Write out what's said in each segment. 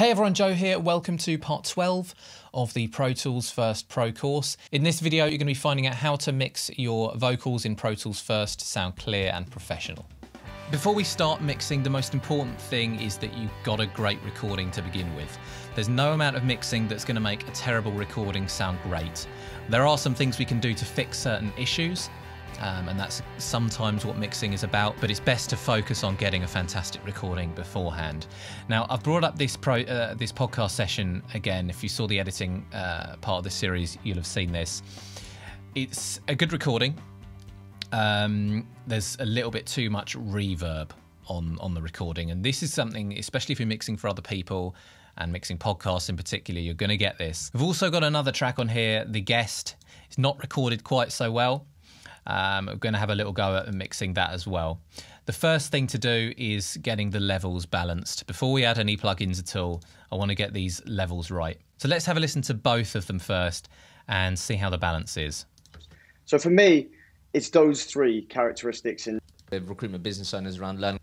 Hey everyone, Joe here. Welcome to part 12 of the Pro Tools First Pro course. In this video, you're going to be finding out how to mix your vocals in Pro Tools First to sound clear and professional. Before we start mixing, the most important thing is that you've got a great recording to begin with. There's no amount of mixing that's going to make a terrible recording sound great. There are some things we can do to fix certain issues, and that's sometimes what mixing is about, but it's best to focus on getting a fantastic recording beforehand. Now, I've brought up this podcast session again. If you saw the editing part of this series, you'll have seen this. It's a good recording. There's a little bit too much reverb on the recording, and this is something, especially if you're mixing for other people and mixing podcasts in particular, you're going to get this. I've also got another track on here, The Guest. It's not recorded quite so well. I'm going to have a little go at mixing that as well. The first thing to do is getting the levels balanced. Before we add any plugins at all, I want to get these levels right. So let's have a listen to both of them first and see how the balance is. So for me, it's those three characteristics. And the recruitment business owners around learning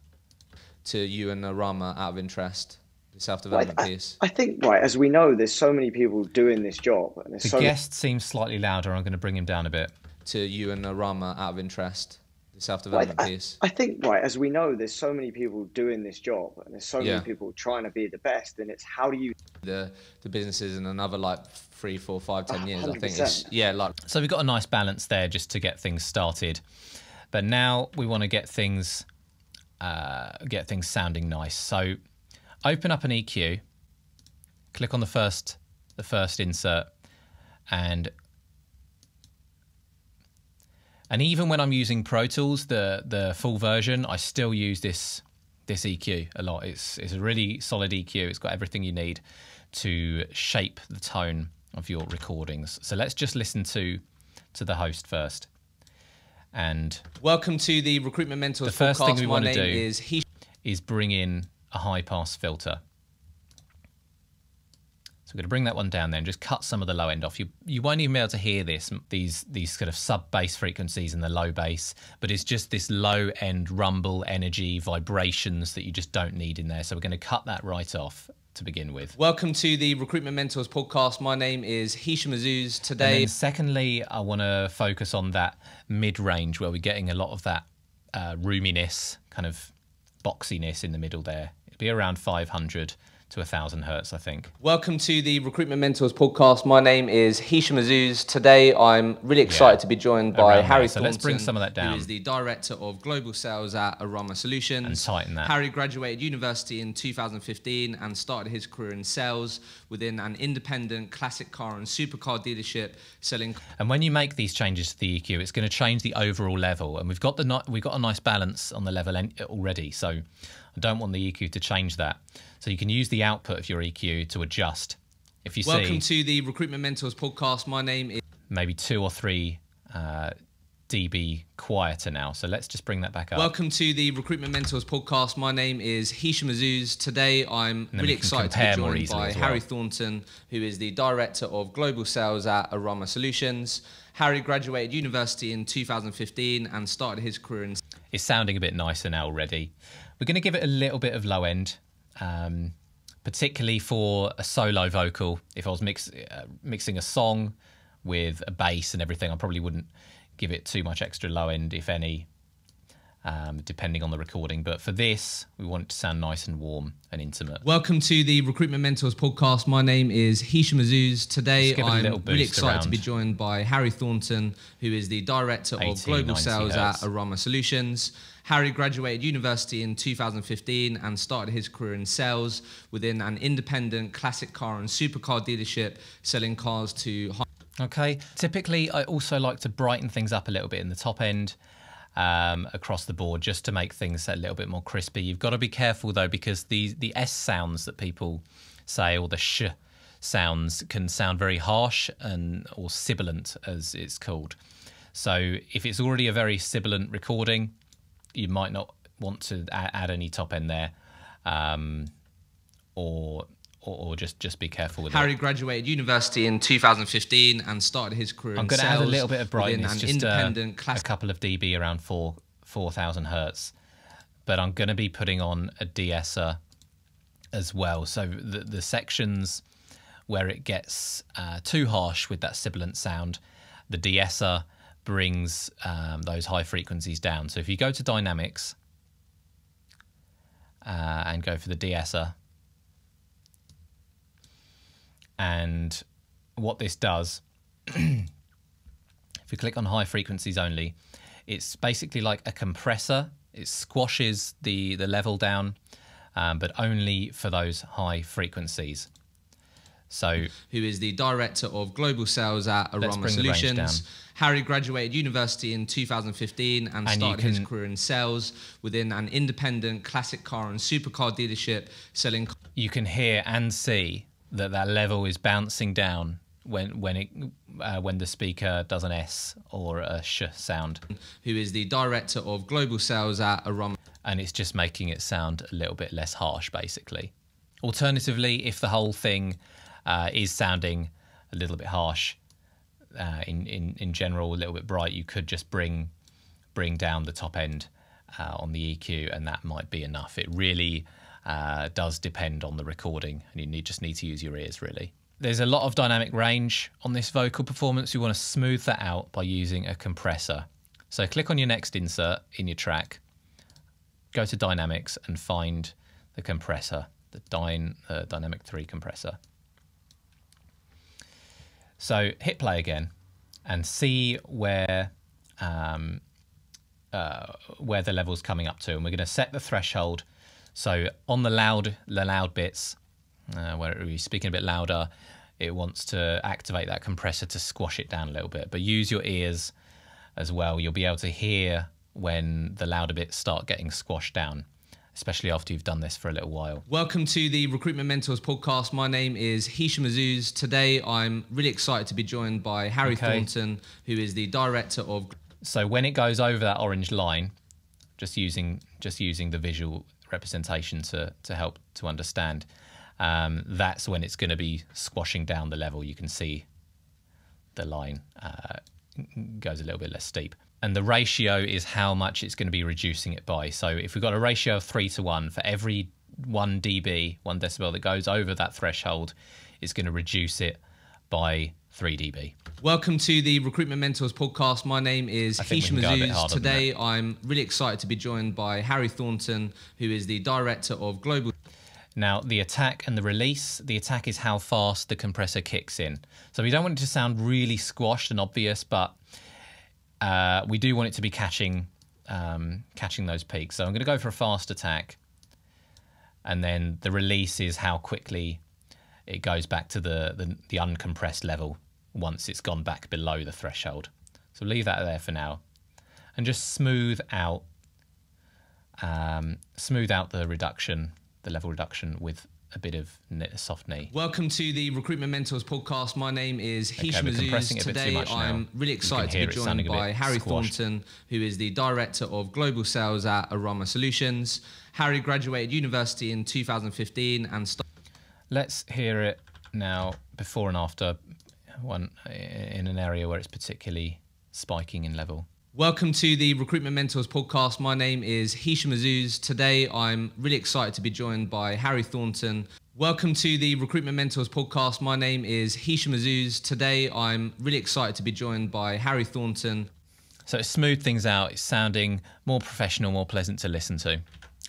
to you and Arama out of interest, the self-development piece. I think, right, as we know, there's so many people doing this job. And the guest seems slightly louder. I'm going to bring him down a bit. To you and Arama out of interest, the self-development piece. I think, right, as we know, there's so many people doing this job, and there's so many people trying to be the best, and it's how do you... The businesses in another, like, 3, 4, 5, 10 years, 100%. I think. It's, yeah, like... So we've got a nice balance there just to get things started. But now we want to get things sounding nice. So open up an EQ, click on the first insert, and even when I'm using Pro Tools, the full version, I still use this EQ a lot. It's a really solid EQ. It's got everything you need to shape the tone of your recordings. So let's just listen to the host first. And welcome to the Recruitment Mentors. The first thing we want to do is bring in a high pass filter. So we're going to bring that one down there and just cut some of the low end off. You won't even be able to hear these kind of sub bass frequencies and the low bass, but it's just this low end rumble, energy, vibrations that you just don't need in there. So we're going to cut that right off to begin with. Welcome to the Recruitment Mentors podcast. My name is Hisham Mazouz today. And secondly, I want to focus on that mid range where we're getting a lot of that roominess, kind of boxiness in the middle there. It'd be around 500. To 1,000 hertz, I think. Welcome to the Recruitment Mentors podcast. My name is Hisham Mazouz. Today, I'm really excited to be joined by Harry Thornton. So let's bring some of that down. Who is the director of global sales at Arama Solutions. And tighten that. Harry graduated university in 2015 and started his career in sales within an independent classic car and supercar dealership selling. And when you make these changes to the EQ, it's going to change the overall level. And we've got a nice balance on the level already. So I don't want the EQ to change that. So you can use the output of your EQ to adjust. If you see... Welcome to the Recruitment Mentors podcast. My name is... Maybe 2 or 3 dB quieter now. So let's just bring that back up. Welcome to the Recruitment Mentors podcast. My name is Hisham Mazouz. Today, I'm really excited to be joined by Harry Thornton, who is the director of global sales at Arama Solutions. Harry graduated university in 2015 and started his career in... It's sounding a bit nicer now already. We're going to give it a little bit of low end. Particularly for a solo vocal. If I was mixing a song with a bass and everything, I probably wouldn't give it too much extra low end, if any, depending on the recording. But for this, we want it to sound nice and warm and intimate. Welcome to the Recruitment Mentors podcast. My name is Hisham Mazouz. Today, I'm really excited to be joined by Harry Thornton, who is the director of global sales at Arama Solutions. Harry graduated university in 2015 and started his career in sales within an independent classic car and supercar dealership, selling cars to... Okay, typically I also like to brighten things up a little bit in the top end across the board, just to make things a little bit more crispy. You've got to be careful though, because the S sounds that people say, or the sh sounds, can sound very harsh or sibilant, as it's called. So if it's already a very sibilant recording, you might not want to add any top end there, or just be careful with Harry graduated university in 2015 and started his career in sales. I'm going to add a little bit of brightness, just a couple of dB, around 4,000 hertz. But I'm going to be putting on a de-esser as well. So the sections where it gets too harsh with that sibilant sound, the de-esser brings those high frequencies down. So if you go to dynamics and go for the de-esser, and what this does, if you click on high frequencies only, it's basically like a compressor. It squashes the level down, but only for those high frequencies. So, who is the director of global sales at Arama Solutions. Harry graduated university in 2015 and started his career in sales within an independent classic car and supercar dealership selling. You can hear and see that that level is bouncing down when the speaker does an S or a sh sound. Who is the director of global sales at Arama. And it's just making it sound a little bit less harsh, basically. Alternatively, if the whole thing is sounding a little bit harsh in general, a little bit bright, you could just bring down the top end on the EQ, and that might be enough. It really does depend on the recording, and you just need to use your ears, really. There's a lot of dynamic range on this vocal performance. You want to smooth that out by using a compressor. So click on your next insert in your track, go to dynamics and find the compressor, the Dynamic 3 compressor. So hit play again and see where the level's coming up to. And we're going to set the threshold. So on the loud bits, where you're speaking a bit louder, it wants to activate that compressor to squash it down a little bit. But use your ears as well. You'll be able to hear when the louder bits start getting squashed down, especially after you've done this for a little while. Welcome to the Recruitment Mentors podcast. My name is Hisham Mazouz. Today, I'm really excited to be joined by Harry Thornton, who is the director of... So when it goes over that orange line, just using the visual representation to help to understand, that's when it's going to be squashing down the level. You can see the line goes a little bit less steep. And the ratio is how much it's going to be reducing it by. So if we've got a ratio of 3 to 1, for every 1 decibel that goes over that threshold, it's going to reduce it by 3 dB. Welcome to the Recruitment Mentors podcast. My name is Hisham Mazouz. Today, I'm really excited to be joined by Harry Thornton, who is the director of global... Now, the attack and the release. The attack is how fast the compressor kicks in. So we don't want it to sound really squashed and obvious, but... we do want it to be catching those peaks. So I'm going to go for a fast attack, and then the release is how quickly it goes back to the uncompressed level once it's gone back below the threshold. So leave that there for now, and just smooth out the reduction, the level reduction with a bit of soft knee. Welcome to the Recruitment Mentors podcast. My name is Hisham Mazouz. Today, I'm really excited to be joined by Harry Thornton, who is the Director of Global Sales at Arama Solutions. Harry graduated university in 2015 and started... Let's hear it now, before and after, one in an area where it's particularly spiking in level. Welcome to the Recruitment Mentors podcast. My name is Hisham Mazouz. Today, I'm really excited to be joined by Harry Thornton. Welcome to the Recruitment Mentors podcast. My name is Hisham Mazouz. Today, I'm really excited to be joined by Harry Thornton. So it's smoothed things out. It's sounding more professional, more pleasant to listen to.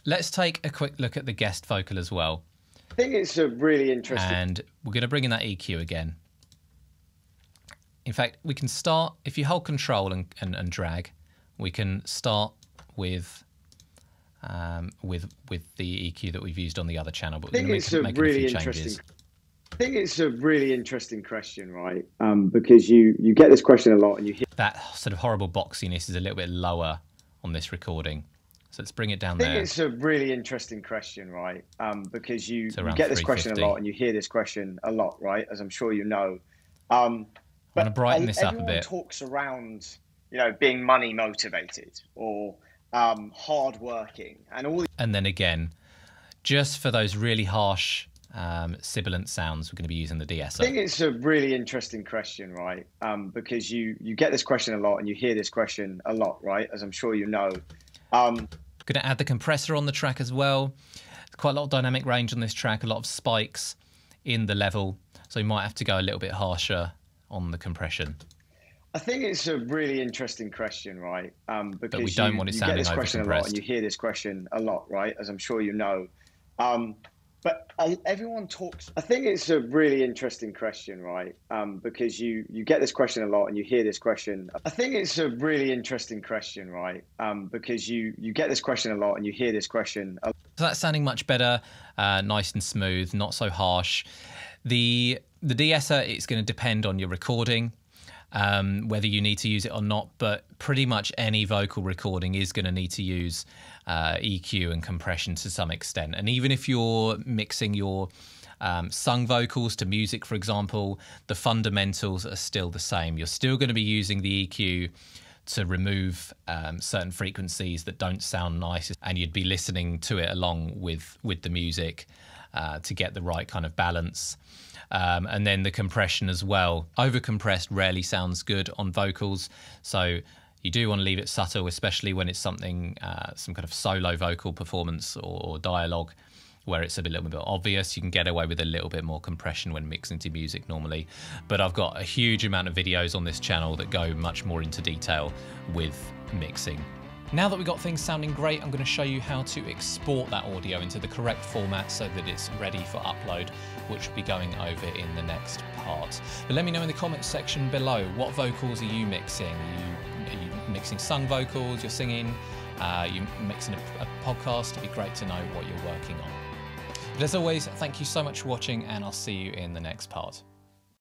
Let's take a quick look at the guest vocal as well. I think it's a really interesting... And we're going to bring in that EQ again. In fact, we can start, if you hold control and drag, we can start with the EQ that we've used on the other channel, but we're going to make a few changes. I think it's a really interesting question, right? Because you get this question a lot, and you hear that sort of horrible boxiness is a little bit lower on this recording. So let's bring it down there. I think it's a really interesting question, right? Because you get this question a lot, and you hear this question a lot, right? As I'm sure you know. I want to brighten this up a bit. Everyone talks around, you know, being money motivated or hardworking, and all. And then again, just for those really harsh sibilant sounds, we're going to be using the de-esser. I think it's a really interesting question, right? Because you get this question a lot, and you hear this question a lot, right? As I'm sure you know. Going to add the compressor on the track as well. quite a lot of dynamic range on this track, a lot of spikes in the level, so you might have to go a little bit harsher on the compression. I think it's a really interesting question, right? Because we don't want it sounding over-compressed. You get this question a lot, and you hear this question a lot, right? As I'm sure you know. But everyone talks. I think it's a really interesting question, right? Because you get this question a lot, and you hear this question. I think it's a really interesting question, right? Because you get this question a lot, and you hear this question. So that's sounding much better, nice and smooth, not so harsh. The de-esser, it's going to depend on your recording, whether you need to use it or not. But pretty much any vocal recording is going to need to use EQ and compression to some extent. And even if you're mixing your sung vocals to music, for example, the fundamentals are still the same. You're still going to be using the EQ to remove certain frequencies that don't sound nice, and you'd be listening to it along with the music to get the right kind of balance. And then the compression as well. Overcompressed rarely sounds good on vocals, so you do want to leave it subtle, especially when it's something, some kind of solo vocal performance or dialogue where it's a little bit obvious. You can get away with a little bit more compression when mixing to music normally. But I've got a huge amount of videos on this channel that go much more into detail with mixing. Now that we've got things sounding great, I'm going to show you how to export that audio into the correct format so that it's ready for upload, which we'll be going over in the next part. But let me know in the comments section below, what vocals are you mixing? Are you mixing sung vocals, you're singing, you're mixing a podcast? It'd be great to know what you're working on. But as always, thank you so much for watching, and I'll see you in the next part.